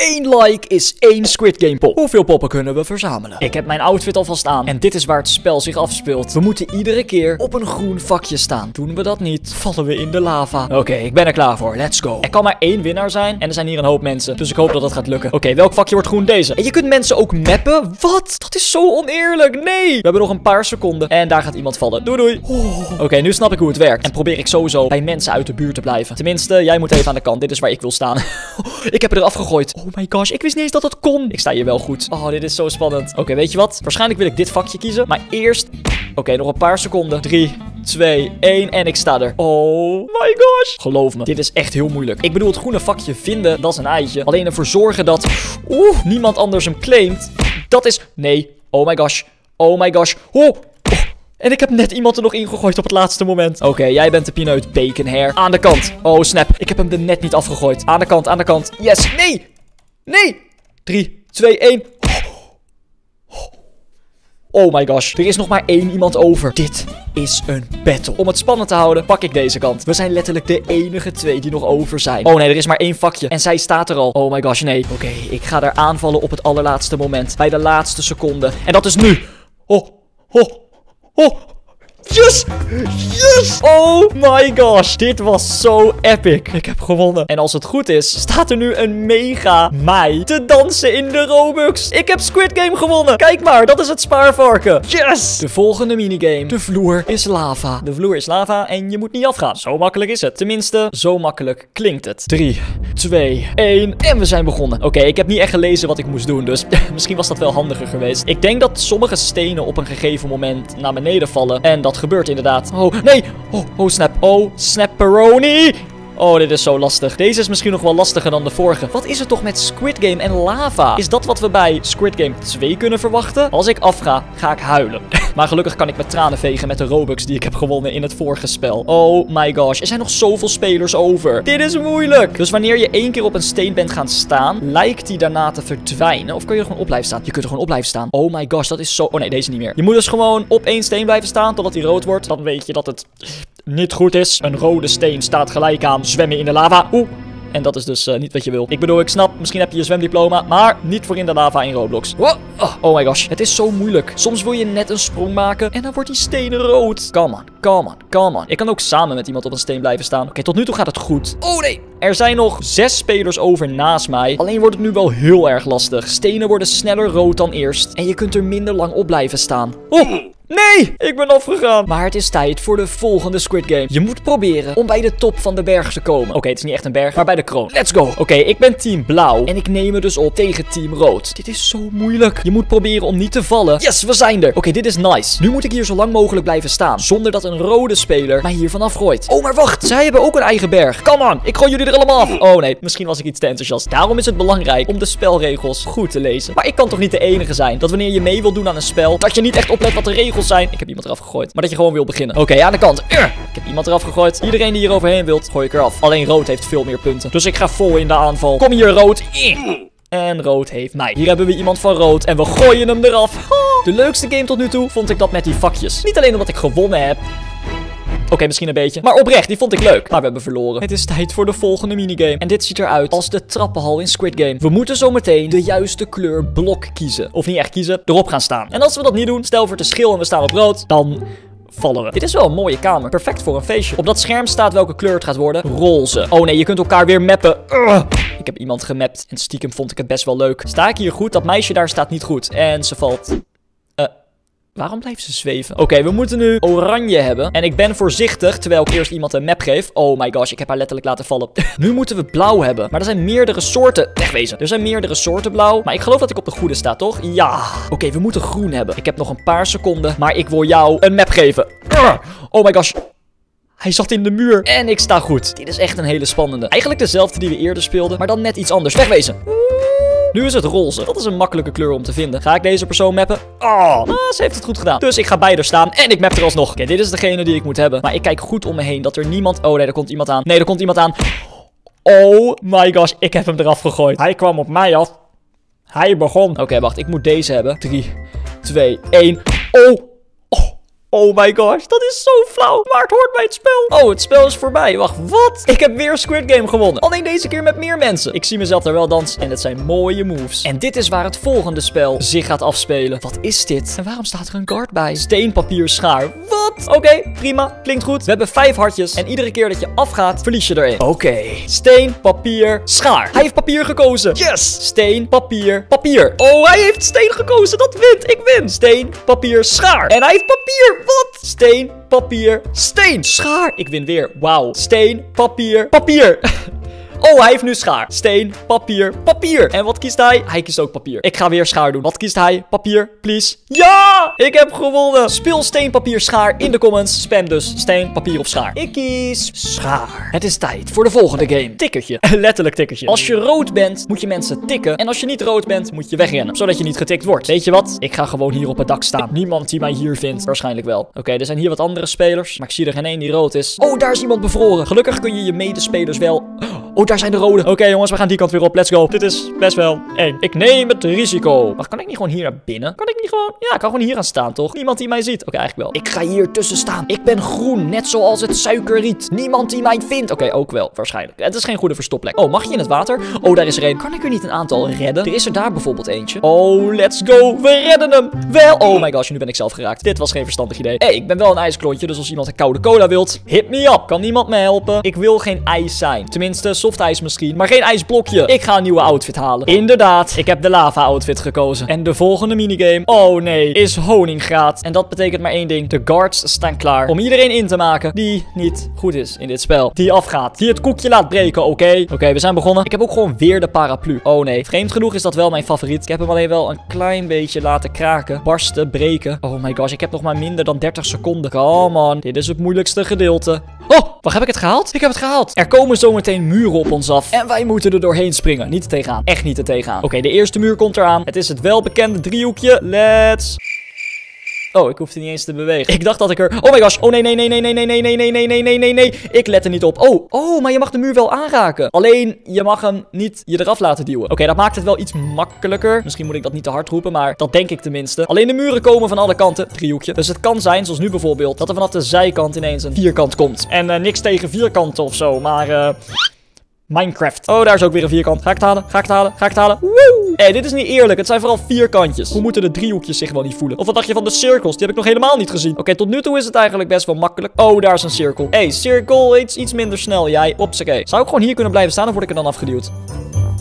1 like is 1 Squid Game pop. Hoeveel poppen kunnen we verzamelen? Ik heb mijn outfit alvast aan. En dit is waar het spel zich afspeelt. We moeten iedere keer op een groen vakje staan. Doen we dat niet, vallen we in de lava. Oké, ik ben er klaar voor. Let's go. Er kan maar 1 winnaar zijn. En er zijn hier een hoop mensen. Dus ik hoop dat dat gaat lukken. Oké, welk vakje wordt groen? Deze. En je kunt mensen ook mappen. Wat? Dat is zo oneerlijk. Nee. We hebben nog een paar seconden. En daar gaat iemand vallen. Doei doei. Oh. Oké, nu snap ik hoe het werkt. En probeer ik sowieso bij mensen uit de buurt te blijven. Tenminste, jij moet even aan de kant. Dit is waar ik wil staan. Ik heb er eraf gegooid. Oh my gosh, ik wist niet eens dat dat kon. Ik sta hier wel goed. Oh, dit is zo spannend. Oké, weet je wat? Waarschijnlijk wil ik dit vakje kiezen. Maar eerst... Oké, nog een paar seconden. 3, 2, 1 en ik sta er. Oh my gosh. Geloof me, dit is echt heel moeilijk. Ik bedoel, het groene vakje vinden, dat is een eitje. Alleen ervoor zorgen dat... Oeh, niemand anders hem claimt. Dat is... Nee. Oh my gosh. Oh my gosh. Oh... En ik heb net iemand er nog ingegooid op het laatste moment. Oké, jij bent de pineut, bacon hair. Aan de kant. Oh, snap. Ik heb hem er net niet afgegooid. Aan de kant, aan de kant. Yes. Nee. Nee. 3, 2, 1. Oh my gosh. Er is nog maar 1 iemand over. Dit is een battle. Om het spannend te houden, pak ik deze kant. We zijn letterlijk de enige 2 die nog over zijn. Oh nee, er is maar 1 vakje. En zij staat er al. Oh my gosh, nee. Oké, ik ga daar aanvallen op het allerlaatste moment. Bij de laatste seconde. En dat is nu. Oh, oh. Oh, yes, yes. Oh my gosh, dit was zo epic. Ik heb gewonnen. En als het goed is, staat er nu een mega mij te dansen in de Robux. Ik heb Squid Game gewonnen. Kijk maar, dat is het spaarvarken. Yes. De volgende minigame. De vloer is lava. De vloer is lava en je moet niet afgaan. Zo makkelijk is het. Tenminste, zo makkelijk klinkt het. 3, 2, 1 en we zijn begonnen. Oké, ik heb niet echt gelezen wat ik moest doen, dus misschien was dat wel handiger geweest. Ik denk dat sommige stenen op een gegeven moment naar beneden vallen. En dat gebeurt inderdaad. Oh, nee. Oh, oh, snap. Oh, snapperoni. Oh, dit is zo lastig. Deze is misschien nog wel lastiger dan de vorige. Wat is het toch met Squid Game en lava? Is dat wat we bij Squid Game 2 kunnen verwachten? Als ik afga, ga ik huilen. Maar gelukkig kan ik mijn tranen vegen met de Robux die ik heb gewonnen in het vorige spel. Oh my gosh, er zijn nog zoveel spelers over. Dit is moeilijk. Dus wanneer je 1 keer op een steen bent gaan staan, lijkt die daarna te verdwijnen. Of kun je er gewoon op blijven staan? Je kunt er gewoon op blijven staan. Oh my gosh, dat is zo... Oh nee, deze niet meer. Je moet dus gewoon op 1 steen blijven staan totdat die rood wordt. Dan weet je dat het niet goed is. Een rode steen staat gelijk aan zwemmen in de lava. Oeh. En dat is dus niet wat je wil. Ik bedoel, ik snap, misschien heb je je zwemdiploma, maar niet voor in de lava in Roblox. Wow. Oh my gosh, het is zo moeilijk. Soms wil je net een sprong maken en dan wordt die steen rood. Come on, come on, come on. Ik kan ook samen met iemand op een steen blijven staan. Oké, tot nu toe gaat het goed. Oh nee. Er zijn nog 6 spelers over naast mij. Alleen wordt het nu wel heel erg lastig. Stenen worden sneller rood dan eerst. En je kunt er minder lang op blijven staan. Oh. Nee, ik ben afgegaan. Maar het is tijd voor de volgende Squid Game. Je moet proberen om bij de top van de berg te komen. Oké, het is niet echt een berg, maar bij de kroon. Let's go. Oké, ik ben team blauw. En ik neem me dus op tegen team rood. Dit is zo moeilijk. Je moet proberen om niet te vallen. Yes, we zijn er. Oké, dit is nice. Nu moet ik hier zo lang mogelijk blijven staan. Zonder dat een rode speler mij hiervan afgooit. Oh, maar wacht. Zij hebben ook een eigen berg. Come on, ik gooi jullie er allemaal af. Oh nee, misschien was ik iets te enthousiast. Daarom is het belangrijk om de spelregels goed te lezen. Maar ik kan toch niet de enige zijn dat wanneer je mee wil doen aan een spel, dat je niet echt oplet wat de regels zijn. Ik heb iemand eraf gegooid. Maar dat je gewoon wil beginnen. Oké, aan de kant. Ik heb iemand eraf gegooid. Iedereen die hier overheen wilt, gooi ik eraf. Alleen rood heeft veel meer punten. Dus ik ga vol in de aanval. Kom hier, rood. En rood heeft mij. Hier hebben we iemand van rood. En we gooien hem eraf. De leukste game tot nu toe vond ik dat met die vakjes. Niet alleen omdat ik gewonnen heb. Oké, misschien een beetje. Maar oprecht, die vond ik leuk. Maar we hebben verloren. Het is tijd voor de volgende minigame. En dit ziet eruit als de trappenhal in Squid Game. We moeten zometeen de juiste kleur blok kiezen. Of niet echt kiezen, erop gaan staan. En als we dat niet doen, stel voor het is geel en we staan op rood, dan... vallen we. Dit is wel een mooie kamer. Perfect voor een feestje. Op dat scherm staat welke kleur het gaat worden. Roze. Oh nee, je kunt elkaar weer mappen. Ik heb iemand gemapt. En stiekem vond ik het best wel leuk. Sta ik hier goed? Dat meisje daar staat niet goed. En ze valt... Waarom blijft ze zweven? Oké, we moeten nu oranje hebben. En ik ben voorzichtig, terwijl ik eerst iemand een map geef. Oh my gosh, ik heb haar letterlijk laten vallen. Nu moeten we blauw hebben. Maar er zijn meerdere soorten... Wegwezen. Er zijn meerdere soorten blauw. Maar ik geloof dat ik op de goede sta, toch? Ja. Oké, we moeten groen hebben. Ik heb nog een paar seconden. Maar ik wil jou een map geven. Oh my gosh. Hij zat in de muur. En ik sta goed. Dit is echt een hele spannende. Eigenlijk dezelfde die we eerder speelden. Maar dan net iets anders. Wegwezen. Nu is het roze. Dat is een makkelijke kleur om te vinden. Ga ik deze persoon mappen? Oh, ze heeft het goed gedaan. Dus ik ga bij haar staan en ik map er alsnog. Oké, dit is degene die ik moet hebben. Maar ik kijk goed om me heen dat er niemand... Oh nee, er komt iemand aan. Nee, er komt iemand aan. Oh my gosh, ik heb hem eraf gegooid. Hij kwam op mij af. Hij begon. Oké, wacht. Ik moet deze hebben. 3, 2, 1. Oh. Oh my gosh, dat is zo flauw. Maar het hoort bij het spel. Oh, het spel is voorbij. Wacht, wat? Ik heb weer Squid Game gewonnen. Alleen deze keer met meer mensen. Ik zie mezelf daar wel dansen. En het zijn mooie moves. En dit is waar het volgende spel zich gaat afspelen. Wat is dit? En waarom staat er een guard bij? Steen, papier, schaar. Wat? Oké, prima. Klinkt goed. We hebben 5 hartjes. En iedere keer dat je afgaat, verlies je erin. Oké. Steen, papier, schaar. Hij heeft papier gekozen. Yes. Steen, papier, papier. Oh, hij heeft steen gekozen. Dat wint. Ik win. Steen, papier, schaar. En hij heeft papier. Wat? Steen, papier, steen. Schaar. Ik win weer. Wauw. Steen, papier, papier. Oh, hij heeft nu schaar. Steen, papier, papier. En wat kiest hij? Hij kiest ook papier. Ik ga weer schaar doen. Wat kiest hij? Papier, please. Ja! Ik heb gewonnen. Speel steen, papier, schaar in de comments. Spam dus steen, papier of schaar. Ik kies schaar. Het is tijd voor de volgende game. Tikkertje. Letterlijk tikkertje. Als je rood bent, moet je mensen tikken. En als je niet rood bent, moet je wegrennen. Zodat je niet getikt wordt. Weet je wat? Ik ga gewoon hier op het dak staan. Niemand die mij hier vindt. Waarschijnlijk wel. Oké, er zijn hier wat andere spelers. Maar ik zie er geen één die rood is. Oh, daar is iemand bevroren. Gelukkig kun je je medespelers wel... Oh, daar zijn de rode. Oké, jongens, we gaan die kant weer op. Let's go. Dit is best wel eng. Ik neem het risico. Maar kan ik niet gewoon hier naar binnen? Kan ik niet gewoon... Ja, ik kan gewoon hier aan staan, toch? Niemand die mij ziet. Oké, eigenlijk wel. Ik ga hier tussen staan. Ik ben groen, net zoals het suikerriet. Niemand die mij vindt. Oké, ook wel. Waarschijnlijk. Het is geen goede verstopplek. Oh, mag je in het water? Oh, daar is er één. Kan ik er niet een aantal redden? Er is er daar bijvoorbeeld eentje. Oh, let's go. We redden hem. Wel. Oh my gosh, nu ben ik zelf geraakt. Dit was geen verstandig idee. Hé, ik ben wel een ijsklontje, dus als iemand een koude cola wilt, hit me up. Kan niemand me helpen? Ik wil geen ijs zijn. Tenminste, softijs misschien, maar geen ijsblokje. Ik ga een nieuwe outfit halen. Inderdaad, ik heb de lava outfit gekozen. En de volgende minigame, oh nee, is honingraad. En dat betekent maar één ding. De guards staan klaar om iedereen in te maken die niet goed is in dit spel. Die afgaat. Die het koekje laat breken, oké? Oké, we zijn begonnen. Ik heb ook gewoon weer de paraplu. Oh nee, vreemd genoeg is dat wel mijn favoriet. Ik heb hem alleen wel een klein beetje laten kraken. Barsten, breken. Oh my gosh, ik heb nog maar minder dan 30 seconden. Come on, dit is het moeilijkste gedeelte. Oh, waar heb ik het gehaald? Ik heb het gehaald. Er komen zometeen muren op ons af. En wij moeten er doorheen springen. Niet tegenaan. Echt niet tegenaan. Oké, de eerste muur komt eraan. Het is het welbekende driehoekje. Let's... Oh, ik hoefde niet eens te bewegen. Ik dacht dat ik er... Oh my gosh. Oh nee, nee, nee, nee, nee, nee, nee, nee, nee, nee, nee, nee, nee. Ik let er niet op. Oh, maar je mag de muur wel aanraken. Alleen, je mag hem niet je eraf laten duwen. Oké, dat maakt het wel iets makkelijker. Misschien moet ik dat niet te hard roepen, maar dat denk ik tenminste. Alleen de muren komen van alle kanten. Driehoekje. Dus het kan zijn, zoals nu bijvoorbeeld, dat er vanaf de zijkant ineens een vierkant komt. En niks tegen vierkanten of zo, maar... Minecraft. Oh, daar is ook weer een vierkant. Ga ik het halen? Ga ik het halen? Ga ik het halen? Woe! Hé, dit is niet eerlijk. Het zijn vooral vierkantjes. Hoe moeten de driehoekjes zich wel niet voelen? Of wat dacht je van de cirkels? Die heb ik nog helemaal niet gezien. Oké, tot nu toe is het eigenlijk best wel makkelijk. Oh, daar is een cirkel. Hé, cirkel. Iets minder snel, jij. Ops, oké. Zou ik gewoon hier kunnen blijven staan of word ik er dan afgeduwd?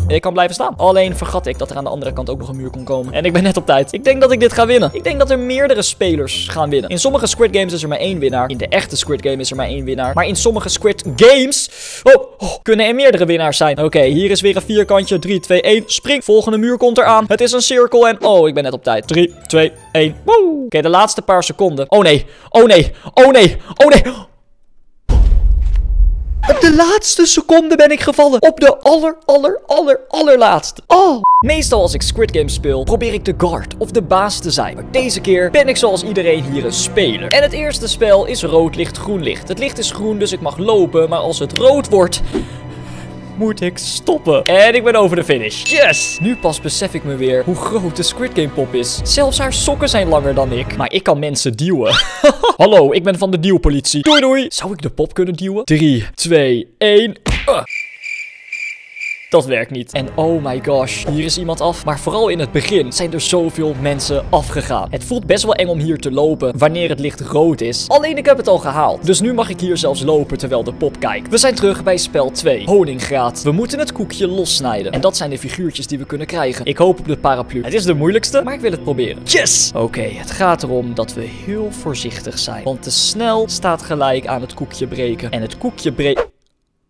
Ik kan blijven staan. Alleen vergat ik dat er aan de andere kant ook nog een muur kon komen. En ik ben net op tijd. Ik denk dat ik dit ga winnen. Ik denk dat er meerdere spelers gaan winnen. In sommige Squid Games is er maar één winnaar. In de echte Squid Game is er maar één winnaar. Maar in sommige Squid Games... Oh, kunnen er meerdere winnaars zijn. Oké, hier is weer een vierkantje. 3, 2, 1. Spring. Volgende muur komt eraan. Het is een cirkel en... Oh, ik ben net op tijd. 3, 2, 1. Woe! Oké, de laatste paar seconden. Oh nee. Oh nee. Oh nee. Oh nee. Op de laatste seconde ben ik gevallen. Op de allerlaatste. Oh. Meestal als ik Squid Game speel, probeer ik de guard of de baas te zijn. Maar deze keer ben ik zoals iedereen hier een speler. En het eerste spel is rood licht, groen licht. Het licht is groen, dus ik mag lopen. Maar als het rood wordt... moet ik stoppen. En ik ben over de finish. Yes! Nu pas besef ik me weer hoe groot de Squid Game pop is. Zelfs haar sokken zijn langer dan ik. Maar ik kan mensen duwen. Hallo, ik ben van de duwpolitie. Doei doei! Zou ik de pop kunnen duwen? 3, 2, 1... Dat werkt niet. En oh my gosh, hier is iemand af. Maar vooral in het begin zijn er zoveel mensen afgegaan. Het voelt best wel eng om hier te lopen wanneer het licht rood is. Alleen ik heb het al gehaald. Dus nu mag ik hier zelfs lopen terwijl de pop kijkt. We zijn terug bij spel 2. Honingraad. We moeten het koekje lossnijden. En dat zijn de figuurtjes die we kunnen krijgen. Ik hoop op de paraplu. Het is de moeilijkste, maar ik wil het proberen. Yes! Oké, het gaat erom dat we heel voorzichtig zijn. Want te snel staat gelijk aan het koekje breken. En het koekje breekt...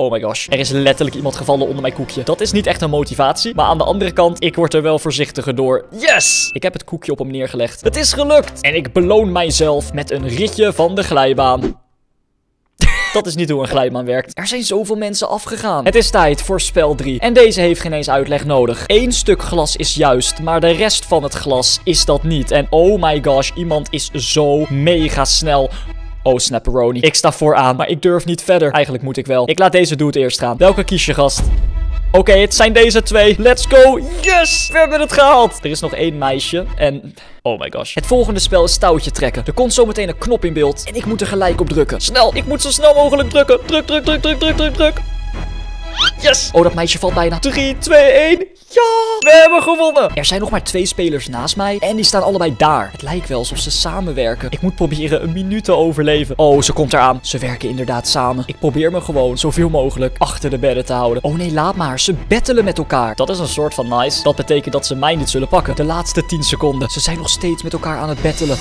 Oh my gosh, er is letterlijk iemand gevallen onder mijn koekje. Dat is niet echt een motivatie, maar aan de andere kant, ik word er wel voorzichtiger door. Yes! Ik heb het koekje op hem neergelegd. Het is gelukt! En ik beloon mijzelf met een ritje van de glijbaan. Dat is niet hoe een glijbaan werkt. Er zijn zoveel mensen afgegaan. Het is tijd voor spel 3. En deze heeft geen eens uitleg nodig. Eén stuk glas is juist, maar de rest van het glas is dat niet. En oh my gosh, iemand is zo mega snel... Oh, snapperoni. Ik sta vooraan, maar ik durf niet verder. Eigenlijk moet ik wel. Ik laat deze dude eerst gaan. Welke kies je, gast? Oké, het zijn deze twee. Let's go. Yes, we hebben het gehaald. Er is nog één meisje en... oh my gosh. Het volgende spel is touwtje trekken. Er komt zo meteen een knop in beeld en ik moet er gelijk op drukken. Snel, ik moet zo snel mogelijk drukken. Druk, druk, druk, druk, druk, druk, druk. Yes! Oh, dat meisje valt bijna. 3, 2, 1. Ja! We hebben gewonnen! Er zijn nog maar twee spelers naast mij. En die staan allebei daar. Het lijkt wel alsof ze samenwerken. Ik moet proberen een minuut te overleven. Oh, ze komt eraan. Ze werken inderdaad samen. Ik probeer me gewoon zoveel mogelijk achter de bedden te houden. Oh nee, laat maar. Ze battelen met elkaar. Dat is een soort van nice. Dat betekent dat ze mij niet zullen pakken. De laatste 10 seconden. Ze zijn nog steeds met elkaar aan het battelen.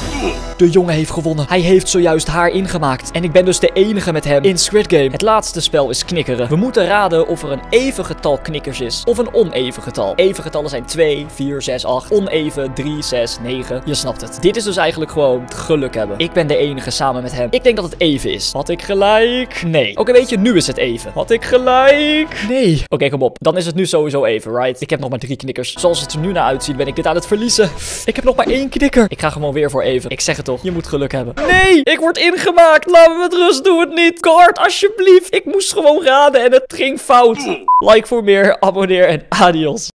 De jongen heeft gewonnen. Hij heeft zojuist haar ingemaakt. En ik ben dus de enige met hem in Squid Game. Het laatste spel is knikkeren. We moeten raden of er een even getal knikkers is. Of een oneven getal. Even getallen zijn 2, 4, 6, 8. Oneven, 3, 6, 9. Je snapt het. Dit is dus eigenlijk gewoon geluk hebben. Ik ben de enige samen met hem. Ik denk dat het even is. Had ik gelijk? Nee. Oké, weet je, nu is het even. Had ik gelijk? Nee. Oké, kom op. Dan is het nu sowieso even, right? Ik heb nog maar 3 knikkers. Zoals het er nu naar uitziet, ben ik dit aan het verliezen. Ik heb nog maar 1 knikker. Ik ga gewoon weer voor even. Ik zeg het toch. Je moet geluk hebben. Nee! Ik word ingemaakt. Laat me met rust. Doe het niet. Guard, alsjeblieft. Ik moest gewoon raden en het ging fout. Like voor meer, abonneer en adios.